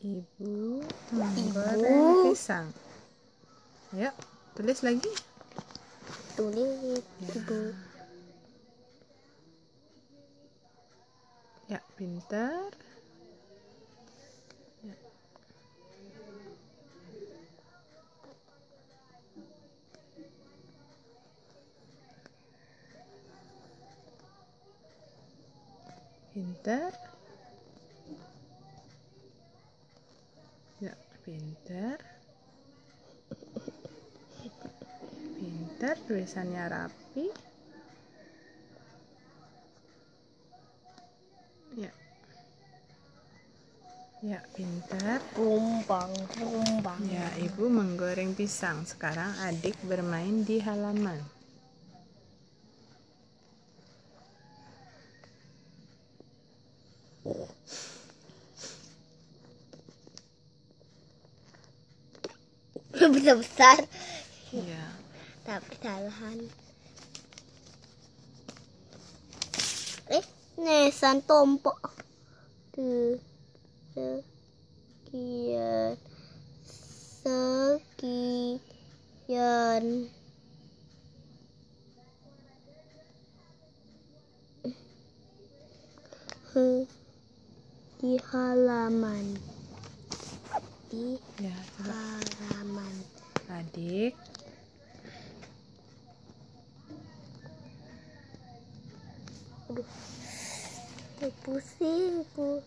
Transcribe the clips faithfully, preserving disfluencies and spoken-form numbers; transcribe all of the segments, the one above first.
Ibu menggoreng pisang. Ayo, tulis lagi. Tulis, ya. Ibu. Ya, pintar. Ya. Pintar. Ya, pintar. Pintar, tulisannya rapi. Ya. Ya, pintar. Rumpang, rumpang. Ya, ibu menggoreng pisang. Sekarang adik bermain di halaman. Besar-besar. Ya. Tapi salahan. Eh. Nesan tompok tuh sekian sekian di halaman di ya, halaman adik. Aduh. Pusing ku.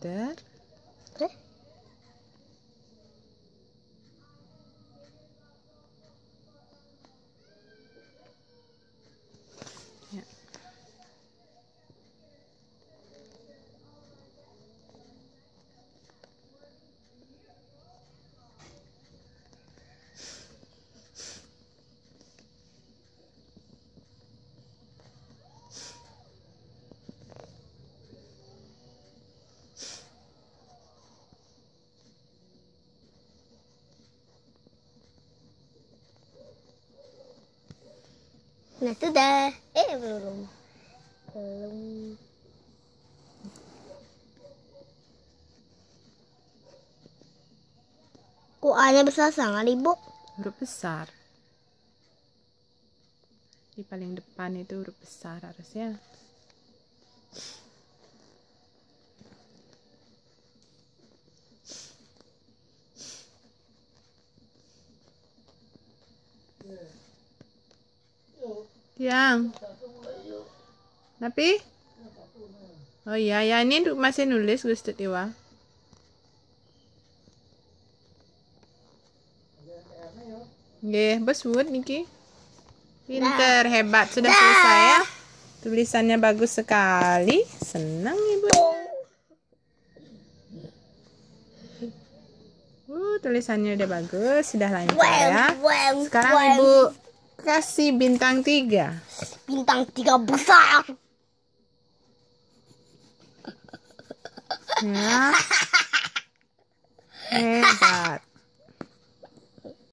Pintar. Eh? Ya. Nah, sudah. Eh, belum. Belum. Kok A-nya besar sangat, Ibu? Huruf besar. Di paling depan itu huruf besar harusnya. Yang tapi oh iya ya, ini masih nulis Gusti Dewa. Nggih, besut niki. Pinter, hebat, sudah selesai ya. Tulisannya bagus sekali. Senang Ibu. Uh, tulisannya udah bagus, sudah lancar ya. Sekarang Ibu kasih bintang tiga. Bintang tiga besar. Ya. Hebat.